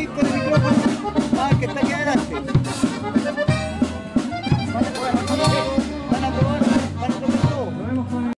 así con el micrófono. Ah, que está aquí adelante.